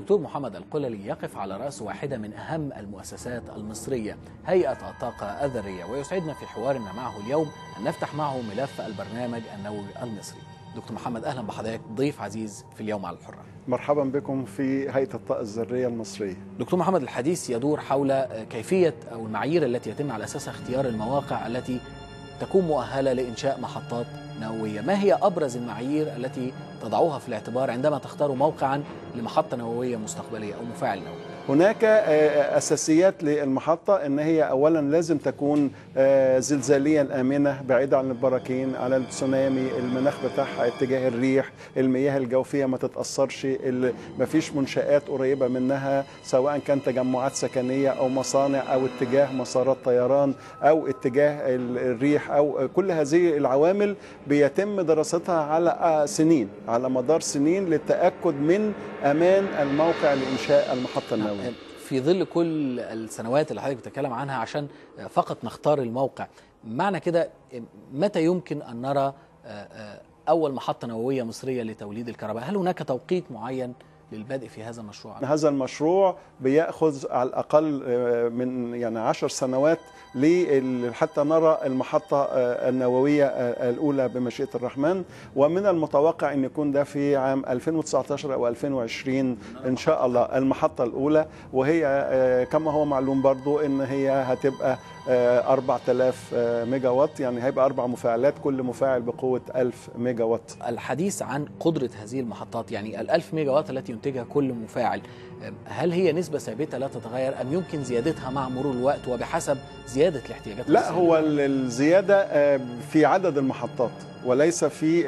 الدكتور محمد القلالي يقف على رأس واحدة من أهم المؤسسات المصرية، هيئة الطاقة الذرية، ويسعدنا في حوارنا معه اليوم أن نفتح معه ملف البرنامج النووي المصري. دكتور محمد، أهلا بحضرتك، ضيف عزيز في اليوم على الحرة. مرحبا بكم في هيئة الطاقة الذرية المصرية. دكتور محمد، الحديث يدور حول كيفية أو المعايير التي يتم على أساسها اختيار المواقع التي تكون مؤهلة لإنشاء محطات نووية. ما هي أبرز المعايير التي تضعوها في الاعتبار عندما تختار موقعا لمحطة نووية مستقبلية أو مفاعل نووي؟ هناك أساسيات للمحطة، أن هي أولا لازم تكون زلزاليا آمنة، بعيدة عن البراكين، على التسونامي، المناخ بتاعها، اتجاه الريح، المياه الجوفية ما تتأثرش، ما فيش منشآت قريبة منها، سواء كان تجمعات سكنية أو مصانع أو اتجاه مسارات طيران أو اتجاه الريح، أو كل هذه العوامل بيتم دراستها على سنين، على مدار سنين، للتأكد من أمان الموقع لإنشاء المحطة النووية. في ظل كل السنوات اللي حضرتك بتتكلم عنها عشان فقط نختار الموقع، معنى كده متى يمكن أن نرى أول محطة نووية مصرية لتوليد الكهرباء؟ هل هناك توقيت معين للبدء في هذا المشروع؟ هذا المشروع بيأخذ على الأقل من 10 سنوات حتى نرى المحطة النووية الأولى بمشيئة الرحمن، ومن المتوقع أن يكون ده في عام 2019 أو 2020 إن شاء الله المحطة الأولى، وهي كما هو معلوم برضو أن هي هتبقى 4000 ميجا وات، يعني هيبقى 4 مفاعلات، كل مفاعل بقوة 1000 ميجا وات. الحديث عن قدرة هذه المحطات، يعني 1000 ميجا وات التي ينتجها كل مفاعل، هل هي نسبة ثابتة لا تتغير أم يمكن زيادتها مع مرور الوقت وبحسب زيادة الاحتياجات؟ لا، هو الزيادة في عدد المحطات وليس في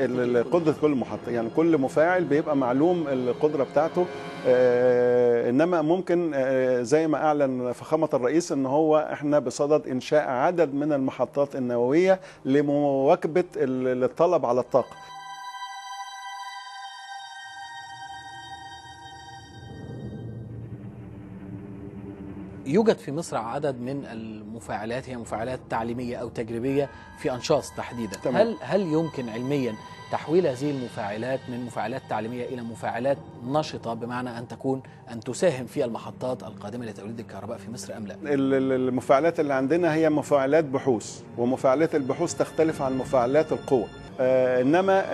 قدرة كل محطة، يعني كل مفاعل بيبقى معلوم القدرة بتاعته، إنما ممكن زي ما أعلن فخامة الرئيس إن هو إحنا بصدد إنشاء عدد من المحطات النووية لمواكبة الطلب على الطاقة. يوجد في مصر عدد من المفاعلات، هي مفاعلات تعليمية أو تجريبية في أنشاص تحديدا. هل يمكن علميا تحويل هذه المفاعلات من مفاعلات تعليمية إلى مفاعلات نشطة، بمعنى أن تساهم في المحطات القادمة لتوليد الكهرباء في مصر أم لا؟ المفاعلات اللي عندنا هي مفاعلات بحوث، ومفاعلات البحوث تختلف عن مفاعلات القوة، إنما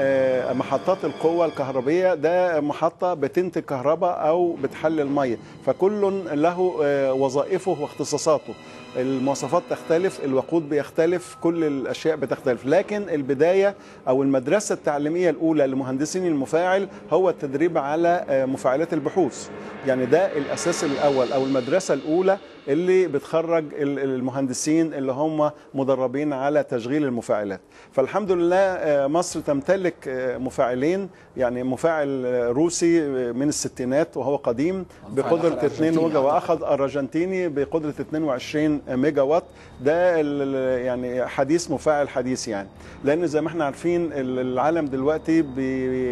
محطات القوة الكهربية ده محطة بتنتج كهرباء أو بتحلل مية، فكل له وظائفه واختصاصاته، المواصفات تختلف، الوقود بيختلف، كل الأشياء بتختلف، لكن البداية أو المدرسة التعليمية الأولى لمهندسين المفاعل هو التدريب على مفاعلات البحوث، يعني ده الأساس الأول أو المدرسة الأولى اللي بتخرج المهندسين اللي هم مدربين على تشغيل المفاعلات. فالحمد لله مصر تمتلك مفاعلين، يعني مفاعل روسي من الستينات وهو قديم بقدرة 2 وأخذ أرجنتيني بقدرة 22 ميجا وات، ده يعني حديث، مفاعل حديث، يعني لأن زي ما احنا عارفين العالم دلوقتي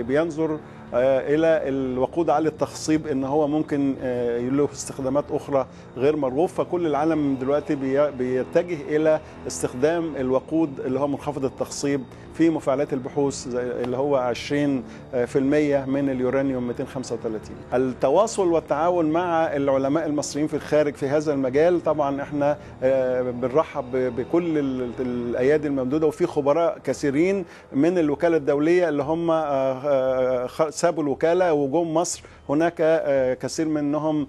بينظر إلى الوقود عالي التخصيب إن هو ممكن له استخدامات أخرى غير مرغوب، فكل العالم دلوقتي بيتجه إلى استخدام الوقود اللي هو منخفض التخصيب في مفاعلات البحوث اللي هو 20% من اليورانيوم 235. التواصل والتعاون مع العلماء المصريين في الخارج في هذا المجال، طبعا احنا بنرحب بكل الأيادي الممدودة، وفي خبراء كثيرين من الوكالة الدولية اللي هم سابوا الوكالة وجم مصر، هناك كثير منهم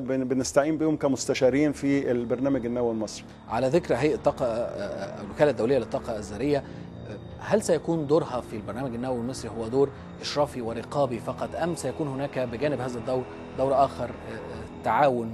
بنستعين بهم كمستشارين في البرنامج النووي المصري. على ذكر هيئة الطاقة، الوكالة الدولية للطاقة الذرية، هل سيكون دورها في البرنامج النووي المصري هو دور إشرافي ورقابي فقط، أم سيكون هناك بجانب هذا الدور دور آخر تعاون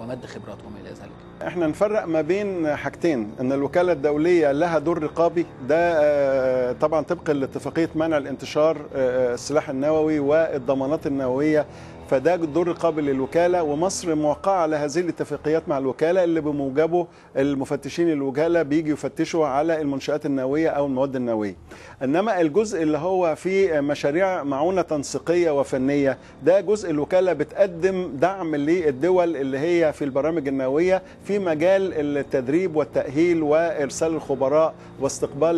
ومد خبراتهم إلى ذلك؟ احنا نفرق ما بين حاجتين، ان الوكالة الدولية لها دور رقابي، ده طبعا طبقا لاتفاقية منع الانتشار السلاح النووي والضمانات النووية، فده دور رقابي للوكالة، ومصر موقعة على هذه الاتفاقيات مع الوكالة اللي بموجبه المفتشين الوكالة بيجي يفتشوا على المنشآت النووية أو المواد النووية. إنما الجزء اللي هو في مشاريع معونة تنسيقية وفنية، ده جزء الوكالة بتقدم دعم للدول اللي هي في البرامج النووية في مجال التدريب والتأهيل وإرسال الخبراء واستقبال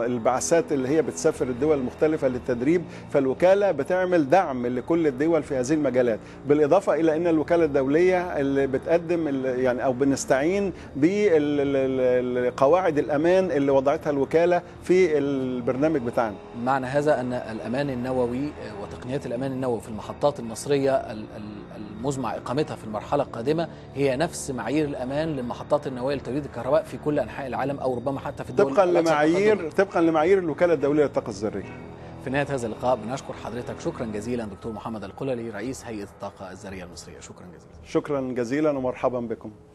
البعثات اللي هي بتسافر الدول المختلفة للتدريب. فالوكالة بتعمل دعم لكل الدول في هذه المجالات، بالإضافة إلى أن الوكالة الدولية اللي بتقدم يعني أو بنستعين بالقواعد الأمان اللي وضعتها الوكالة في البرنامج بتاعنا. معنى هذا أن الأمان النووي وتقنيات الأمان النووي في المحطات المصرية المزمع إقامتها في المرحلة القادمة هي نفس معايير الأمان للمحطات النووية لتوليد الكهرباء في كل أنحاء العالم أو ربما حتى في الدول طبقا لمعايير الوكالة الدولية للطاقة الذرية. في نهاية هذا اللقاء بنشكر حضرتك، شكرا جزيلا دكتور محمد القلالي رئيس هيئة الطاقة الذرية المصرية. شكرا جزيلا. شكرا جزيلا ومرحبا بكم.